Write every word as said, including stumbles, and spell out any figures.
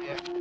Yeah.